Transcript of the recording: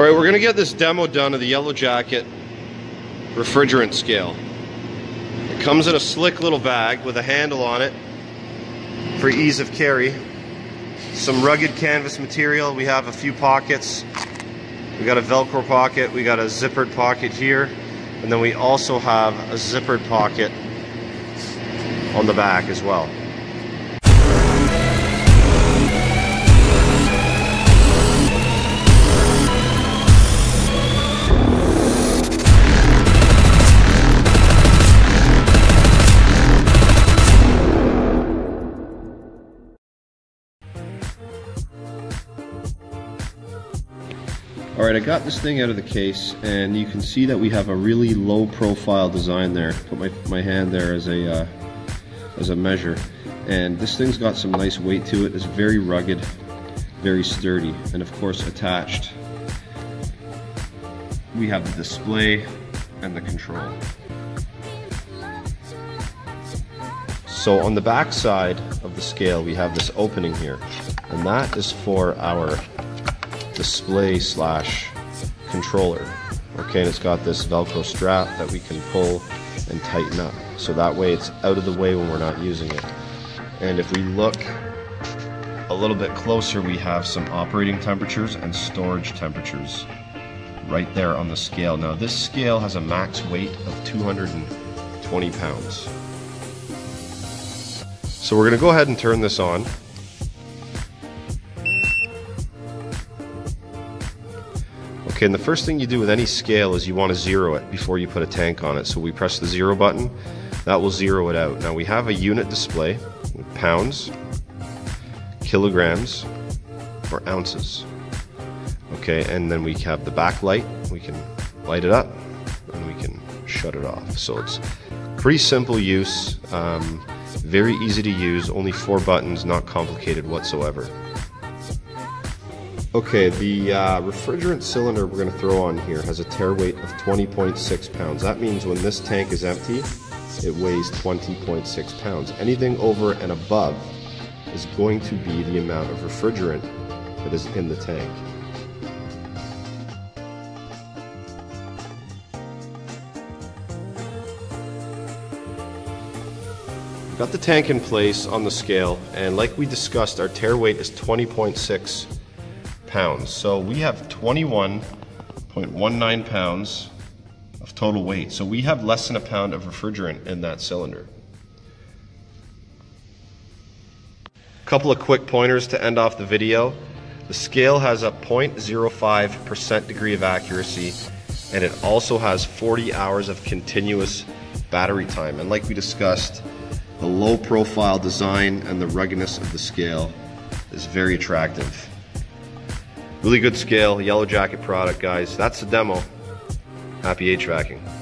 All right, we're gonna get this demo done of the Yellow Jacket refrigerant scale. It comes in a slick little bag with a handle on it for ease of carry. Some rugged canvas material. We have a few pockets. We got a Velcro pocket, we got a zippered pocket here, and then we also have a zippered pocket on the back as well. Alright, I got this thing out of the case, and you can see that we have a really low profile design there. Put my hand there as a measure, and this thing's got some nice weight to it. It's very rugged, very sturdy, and of course attached we have the display and the control. So on the back side of the scale we have this opening here, and that is for our display / controller. Okay, and it's got this Velcro strap that we can pull and tighten up, so that way it's out of the way when we're not using it. And if we look a little bit closer, we have some operating temperatures and storage temperatures right there on the scale. Now this scale has a max weight of 220 pounds. So we're going to go ahead and turn this on. Okay, and the first thing you do with any scale is you want to zero it before you put a tank on it. So we press the zero button, that will zero it out. Now we have a unit display with pounds, kilograms, or ounces. Okay, and then we have the backlight. We can light it up and we can shut it off. So it's pretty simple use, very easy to use, only 4 buttons, not complicated whatsoever. Okay, the refrigerant cylinder we're going to throw on here has a tear weight of 20.6 pounds. That means when this tank is empty, it weighs 20.6 pounds. Anything over and above is going to be the amount of refrigerant that is in the tank. Got the tank in place on the scale, and like we discussed, our tear weight is 20.6 pounds. So we have 21.19 pounds of total weight. So we have less than a pound of refrigerant in that cylinder. A couple of quick pointers to end off the video. The scale has a 0.05% degree of accuracy, and it also has 40 hours of continuous battery time. And like we discussed, the low profile design and the ruggedness of the scale is very attractive. Really good scale, Yellow Jacket product, guys. That's the demo. Happy HVACing.